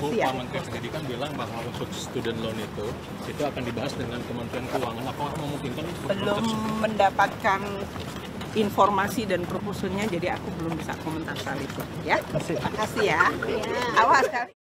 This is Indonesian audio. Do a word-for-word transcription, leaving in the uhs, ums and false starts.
Bu, Pak Menteri Pendidikan bilang bahwa untuk student loan itu itu akan dibahas dengan Kementerian Keuangan. Apakah memungkinkan? Belum mendapatkan informasi dan proposalnya, jadi aku belum bisa komentar soal itu. Ya, terima kasih ya. Awas.